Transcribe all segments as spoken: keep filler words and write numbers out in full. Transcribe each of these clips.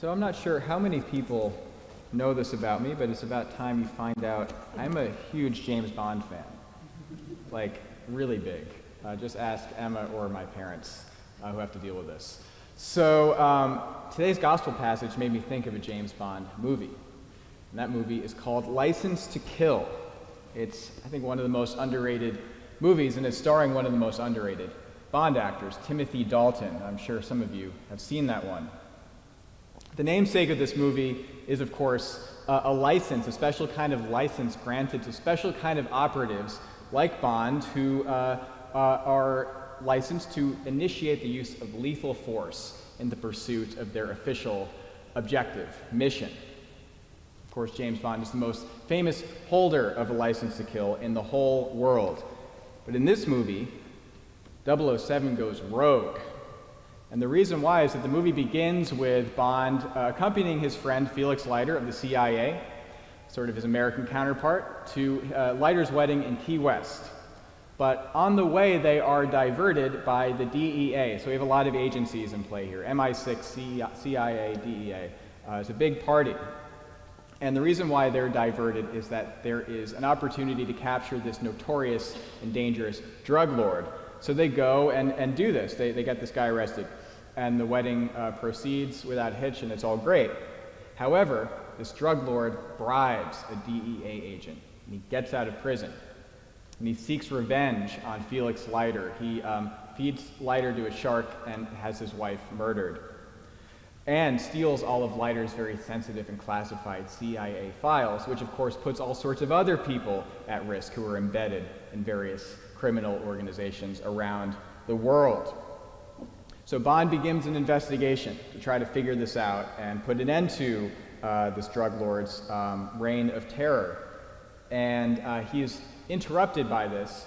So I'm not sure how many people know this about me, but it's about time you find out I'm a huge James Bond fan. Like, really big. Uh, just ask Emma or my parents uh, who have to deal with this. So um, today's gospel passage made me think of a James Bond movie. And that movie is called License to Kill. It's, I think, one of the most underrated movies, and it's starring one of the most underrated Bond actors, Timothy Dalton. I'm sure some of you have seen that one. The namesake of this movie is, of course, uh, a license, a special kind of license granted to special kind of operatives like Bond who uh, uh, are licensed to initiate the use of lethal force in the pursuit of their official objective, mission. Of course, James Bond is the most famous holder of a license to kill in the whole world. But in this movie, double oh seven goes rogue. And the reason why is that the movie begins with Bond uh, accompanying his friend Felix Leiter of the C I A, sort of his American counterpart, to uh, Leiter's wedding in Key West. But on the way, they are diverted by the D E A. So we have a lot of agencies in play here, M I six, C I A, D E A. Uh, it's a big party. And the reason why they're diverted is that there is an opportunity to capture this notorious and dangerous drug lord. So they go and, and do this. They, they get this guy arrested. And the wedding uh, proceeds without hitch, and it's all great. However, this drug lord bribes a D E A agent, and he gets out of prison. And he seeks revenge on Felix Leiter. He um, feeds Leiter to a shark and has his wife murdered, and steals all of Leiter's very sensitive and classified C I A files, which of course puts all sorts of other people at risk who are embedded in various criminal organizations around the world. So Bond begins an investigation to try to figure this out and put an end to uh, this drug lord's um, reign of terror. And uh, he is interrupted by this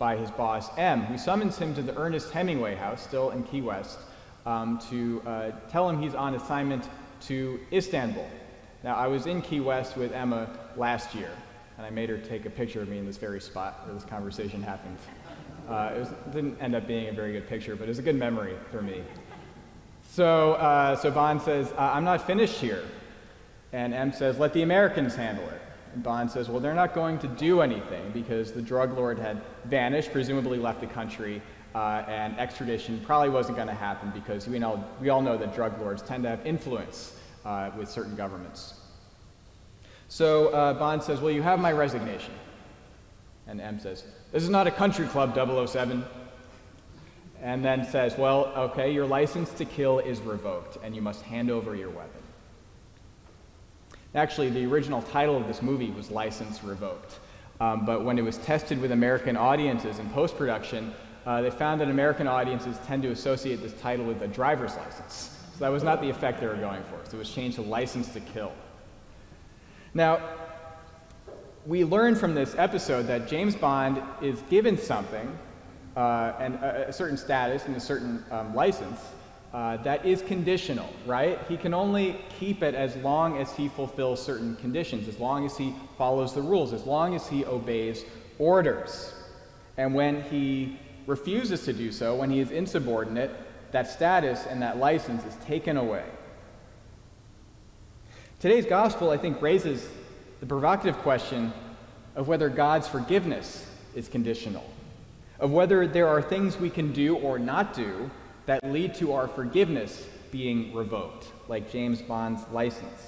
by his boss, M, who summons him to the Ernest Hemingway house, still in Key West, Um, to uh, tell him he's on assignment to Istanbul. Now, I was in Key West with Emma last year, and I made her take a picture of me in this very spot where this conversation happened. Uh, it, was, it didn't end up being a very good picture, but it was a good memory for me. So, uh, so Bond says, uh, I'm not finished here. And M says, let the Americans handle it. And Bond says, well, they're not going to do anything because the drug lord had vanished, presumably left the country, Uh, and extradition probably wasn't going to happen because we, know, we all know that drug lords tend to have influence uh, with certain governments. So uh, Bond says, well, you have my resignation. And M says, this is not a country club, double oh seven. And then says, well, okay, your license to kill is revoked and you must hand over your weapon. Actually, the original title of this movie was License Revoked. Um, but when it was tested with American audiences in post-production, Uh, they found that American audiences tend to associate this title with a driver's license. So that was not the effect they were going for. So it was changed to License to Kill. Now, we learn from this episode that James Bond is given something, uh, and a, a certain status and a certain um, license, uh, that is conditional, right? He can only keep it as long as he fulfills certain conditions, as long as he follows the rules, as long as he obeys orders. And when he refuses to do so, when he is insubordinate, that status and that license is taken away. Today's gospel, I think, raises the provocative question of whether God's forgiveness is conditional, of whether there are things we can do or not do that lead to our forgiveness being revoked, like James Bond's license.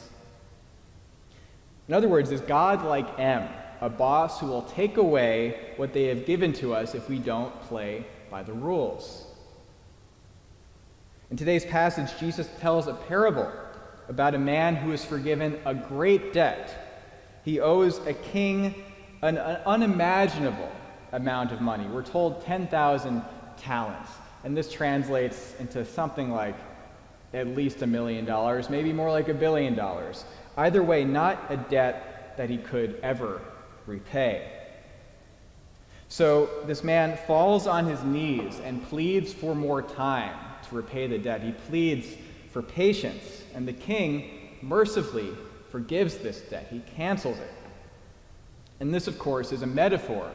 In other words, is God like M, a boss who will take away what they have given to us if we don't play by the rules? In today's passage, Jesus tells a parable about a man who is forgiven a great debt. He owes a king an, an unimaginable amount of money. We're told ten thousand talents, and this translates into something like at least a million dollars, maybe more like a billion dollars. Either way, not a debt that he could ever repay. So this man falls on his knees and pleads for more time to repay the debt. He pleads for patience, and the king mercifully forgives this debt. He cancels it. And this, of course, is a metaphor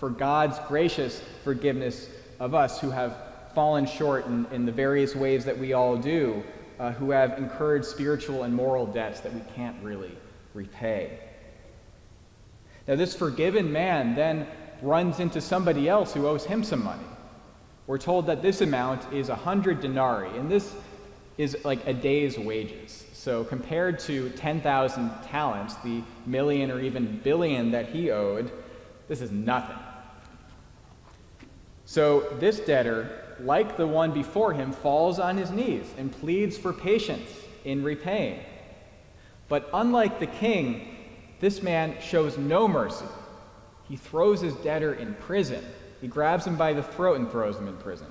for God's gracious forgiveness of us who have fallen short in, in the various ways that we all do uh, who have incurred spiritual and moral debts that we can't really repay. Now, this forgiven man then runs into somebody else who owes him some money. We're told that this amount is one hundred denarii, and this is like a day's wages. So compared to ten thousand talents, the million or even billion that he owed, this is nothing. So this debtor, like the one before him, falls on his knees and pleads for patience in repaying. But unlike the king, this man shows no mercy. He throws his debtor in prison. He grabs him by the throat and throws him in prison.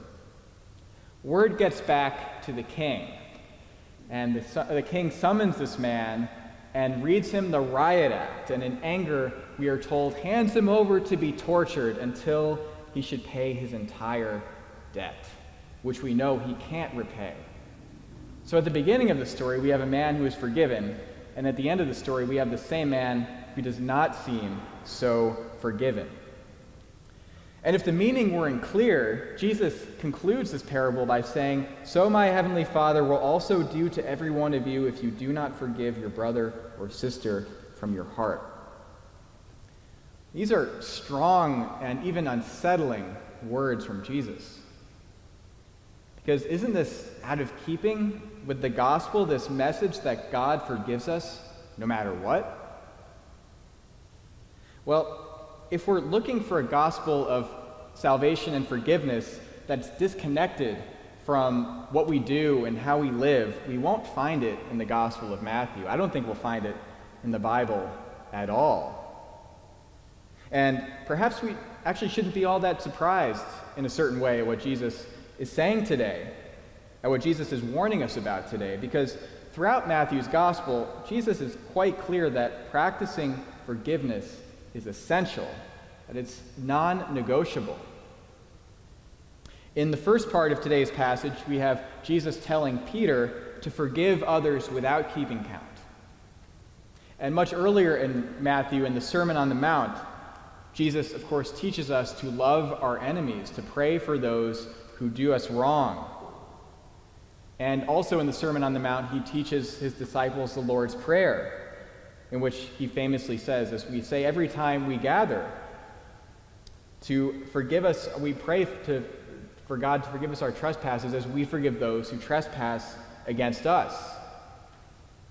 Word gets back to the king, and the, the king summons this man and reads him the riot act, and in anger, we are told, hands him over to be tortured until he should pay his entire debt, which we know he can't repay. So at the beginning of the story, we have a man who is forgiven, and at the end of the story, we have the same man who does not seem so forgiven. And if the meaning were unclear, Jesus concludes this parable by saying, "So my heavenly Father will also do to every one of you if you do not forgive your brother or sister from your heart." These are strong and even unsettling words from Jesus. Because isn't this out of keeping with the gospel, this message that God forgives us no matter what? Well, if we're looking for a gospel of salvation and forgiveness that's disconnected from what we do and how we live, we won't find it in the Gospel of Matthew. I don't think we'll find it in the Bible at all. And perhaps we actually shouldn't be all that surprised in a certain way at what Jesus is saying today, at what Jesus is warning us about today, because throughout Matthew's Gospel, Jesus is quite clear that practicing forgiveness is essential, that it's non-negotiable. In the first part of today's passage, we have Jesus telling Peter to forgive others without keeping count. And much earlier in Matthew, in the Sermon on the Mount, Jesus, of course, teaches us to love our enemies, to pray for those who do us wrong. And also in the Sermon on the Mount, he teaches his disciples the Lord's Prayer, in which he famously says, as we say every time we gather, to forgive us, we pray to, for God to forgive us our trespasses as we forgive those who trespass against us.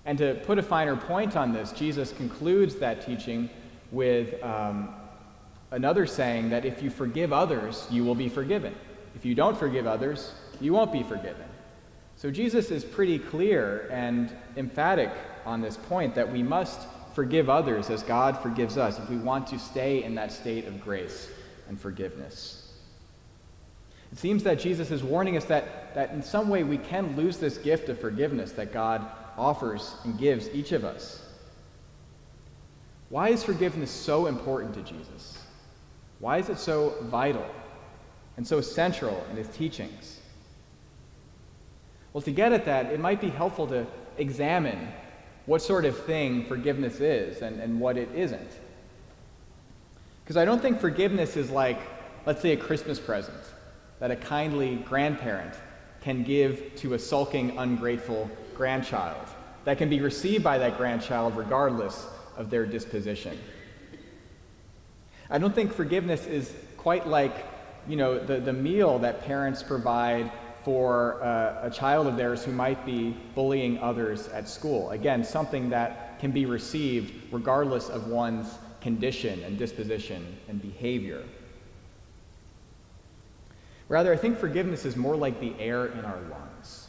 And to put a finer point on this, Jesus concludes that teaching with um, another saying that if you forgive others, you will be forgiven. If you don't forgive others, you won't be forgiven. So Jesus is pretty clear and emphatic on this point that we must forgive others as God forgives us if we want to stay in that state of grace and forgiveness. It seems that Jesus is warning us that, that in some way we can lose this gift of forgiveness that God offers and gives each of us. Why is forgiveness so important to Jesus? Why is it so vital and so central in his teachings? Well, to get at that, it might be helpful to examine what sort of thing forgiveness is and, and what it isn't. Because I don't think forgiveness is like, let's say, a Christmas present that a kindly grandparent can give to a sulking, ungrateful grandchild that can be received by that grandchild regardless of their disposition. I don't think forgiveness is quite like, you know, the, the meal that parents provide for uh, a child of theirs who might be bullying others at school. Again, something that can be received regardless of one's condition and disposition and behavior. Rather, I think forgiveness is more like the air in our lungs.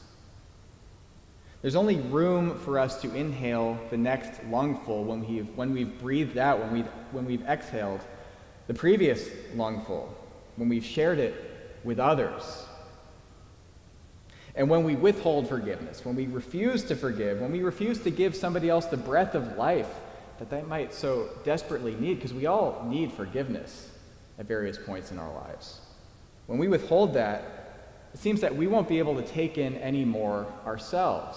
There's only room for us to inhale the next lungful when we've, when we've breathed out, when we've, when we've exhaled the previous lungful, when we've shared it with others. And when we withhold forgiveness, when we refuse to forgive, when we refuse to give somebody else the breath of life that they might so desperately need, because we all need forgiveness at various points in our lives. When we withhold that, it seems that we won't be able to take in any more ourselves.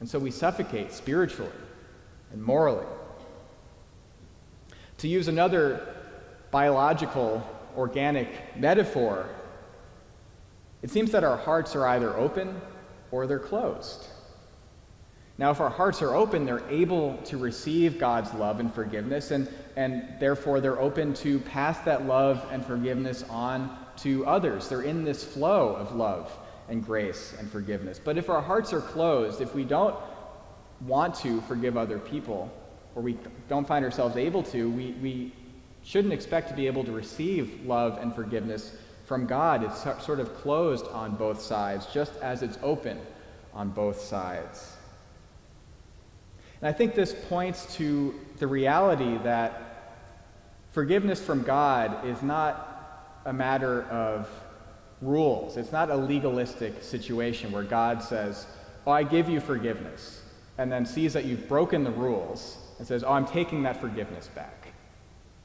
And so we suffocate spiritually and morally. To use another biological, organic metaphor, it seems that our hearts are either open or they're closed. Now, if our hearts are open, they're able to receive God's love and forgiveness, and, and therefore they're open to pass that love and forgiveness on to others. They're in this flow of love and grace and forgiveness. But if our hearts are closed, if we don't want to forgive other people, or we don't find ourselves able to, we, we shouldn't expect to be able to receive love and forgiveness from God. It's sort of closed on both sides, just as it's open on both sides. And I think this points to the reality that forgiveness from God is not a matter of rules. It's not a legalistic situation where God says, oh, I give you forgiveness, and then sees that you've broken the rules and says, oh, I'm taking that forgiveness back.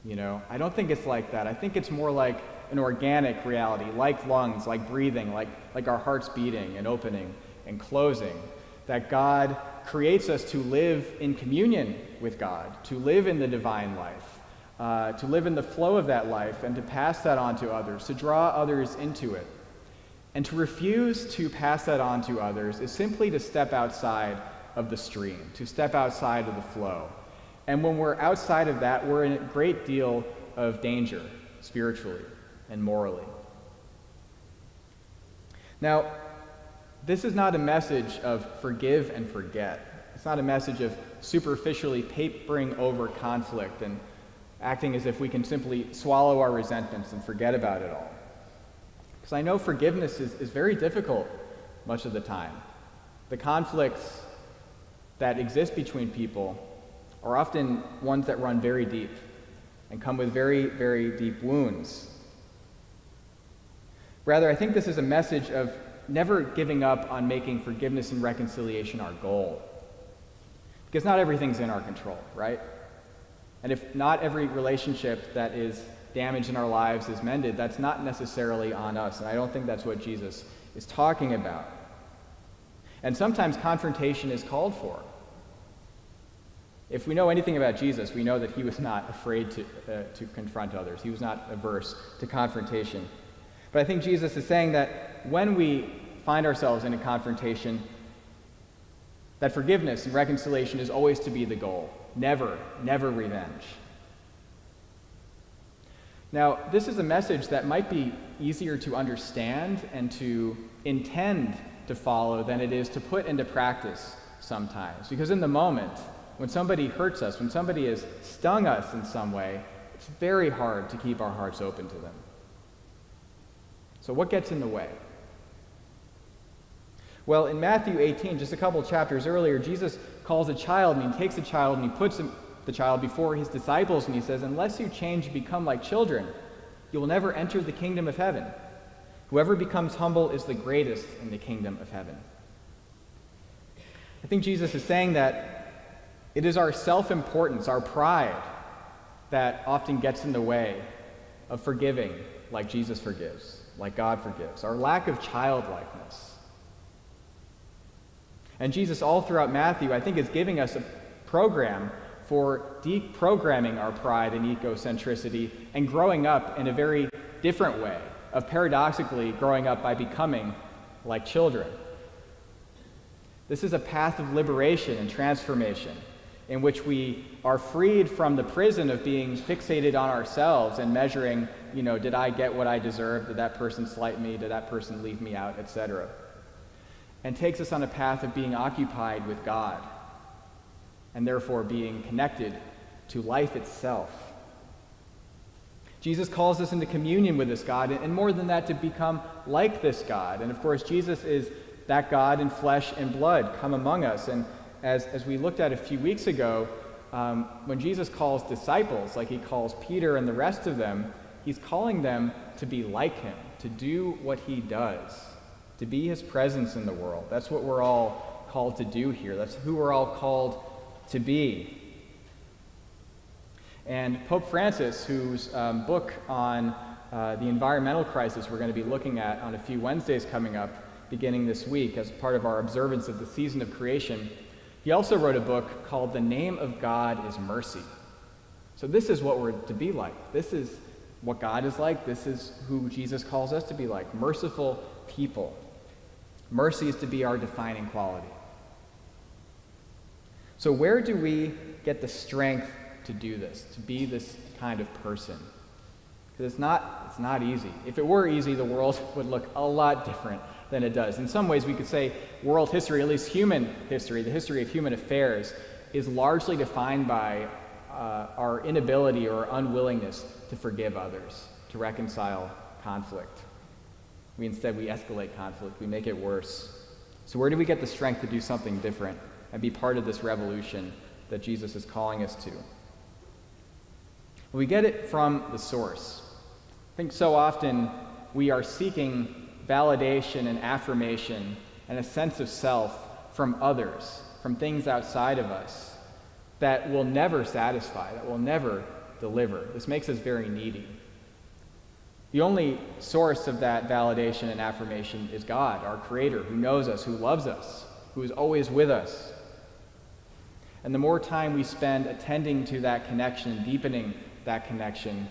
You know, I don't think it's like that. I think it's more like an organic reality, like lungs, like breathing, like, like our hearts beating and opening and closing, that God creates us to live in communion with God, to live in the divine life, uh, to live in the flow of that life, and to pass that on to others, to draw others into it. And to refuse to pass that on to others is simply to step outside of the stream, to step outside of the flow. And when we're outside of that, we're in a great deal of danger, spiritually and morally. Now, this is not a message of forgive and forget. It's not a message of superficially papering over conflict and acting as if we can simply swallow our resentments and forget about it all. Because I know forgiveness is, is very difficult much of the time. The conflicts that exist between people are often ones that run very deep and come with very, very deep wounds. Rather, I think this is a message of never giving up on making forgiveness and reconciliation our goal. Because not everything's in our control, right? And if not every relationship that is damaged in our lives is mended, that's not necessarily on us. And I don't think that's what Jesus is talking about. And sometimes confrontation is called for. If we know anything about Jesus, we know that he was not afraid to, uh, to confront others. He was not averse to confrontation. But I think Jesus is saying that when we find ourselves in a confrontation, that forgiveness and reconciliation is always to be the goal. Never, never revenge. Now, this is a message that might be easier to understand and to intend to follow than it is to put into practice sometimes. Because in the moment, when somebody hurts us, when somebody has stung us in some way, it's very hard to keep our hearts open to them. So what gets in the way? Well, in Matthew eighteen, just a couple chapters earlier, Jesus calls a child, and he takes a child, and he puts him, the child before his disciples, and he says, unless you change and become like children, you will never enter the kingdom of heaven. Whoever becomes humble is the greatest in the kingdom of heaven. I think Jesus is saying that it is our self-importance, our pride, that often gets in the way of forgiving like Jesus forgives, like God forgives, our lack of childlikeness. And Jesus, all throughout Matthew, I think, is giving us a program for deprogramming our pride and egocentricity and growing up in a very different way, of paradoxically growing up by becoming like children. This is a path of liberation and transformation in which we are freed from the prison of being fixated on ourselves and measuring, you know, did I get what I deserve? Did that person slight me? Did that person leave me out? et cetera. And takes us on a path of being occupied with God and therefore being connected to life itself. Jesus calls us into communion with this God, and more than that, to become like this God. And of course, Jesus is that God in flesh and blood come among us. And As, as we looked at a few weeks ago, um, when Jesus calls disciples, like he calls Peter and the rest of them, he's calling them to be like him, to do what he does, to be his presence in the world. That's what we're all called to do here. That's who we're all called to be. And Pope Francis, whose um, book on uh, the environmental crisis we're going to be looking at on a few Wednesdays coming up, beginning this week as part of our observance of the season of creation, he also wrote a book called The Name of God is Mercy. So this is what we're to be like. This is what God is like. This is who Jesus calls us to be like, merciful people Mercy is to be our defining quality. So where do we get the strength to do this, to be this kind of person? Because it's not, it's not easy. If it were easy, the world would look a lot different than it does. In some ways, we could say world history, at least human history, the history of human affairs, is largely defined by uh, our inability or unwillingness to forgive others, to reconcile conflict. We instead, we escalate conflict, we make it worse. So where do we get the strength to do something different and be part of this revolution that Jesus is calling us to? We get it from the source. I think so often we are seeking validation and affirmation and a sense of self from others, from things outside of us that will never satisfy, that will never deliver. This makes us very needy. The only source of that validation and affirmation is God, our Creator, who knows us, who loves us, who is always with us. And the more time we spend attending to that connection, deepening that connection,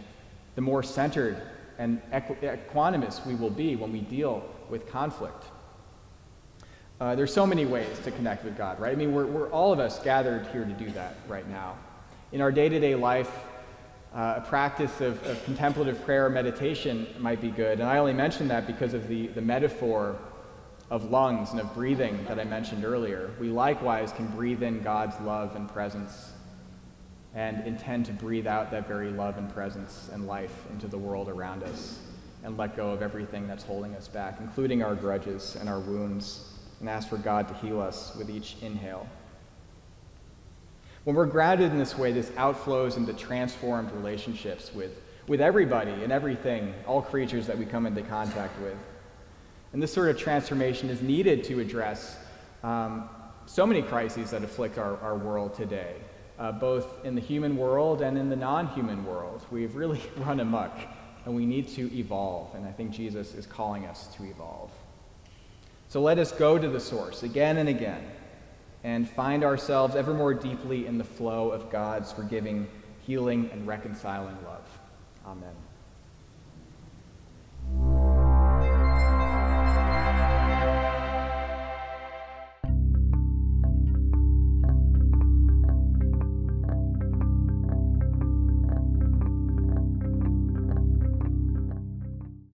the more centered and equanimous we will be when we deal with conflict. Uh, there's so many ways to connect with God, right? I mean, we're, we're all of us gathered here to do that right now. In our day-to-day life, Uh, a practice of, of contemplative prayer or meditation might be good. And I only mention that because of the, the metaphor of lungs and of breathing that I mentioned earlier. We likewise can breathe in God's love and presence and intend to breathe out that very love and presence and life into the world around us and let go of everything that's holding us back, including our grudges and our wounds, and ask for God to heal us with each inhale. When we're grounded in this way, this outflows into transformed relationships with, with everybody and everything, all creatures that we come into contact with. And this sort of transformation is needed to address um, so many crises that afflict our, our world today, uh, both in the human world and in the non-human world. We've really run amok, and we need to evolve, and I think Jesus is calling us to evolve. So let us go to the source again and again, and find ourselves ever more deeply in the flow of God's forgiving, healing, and reconciling love. Amen.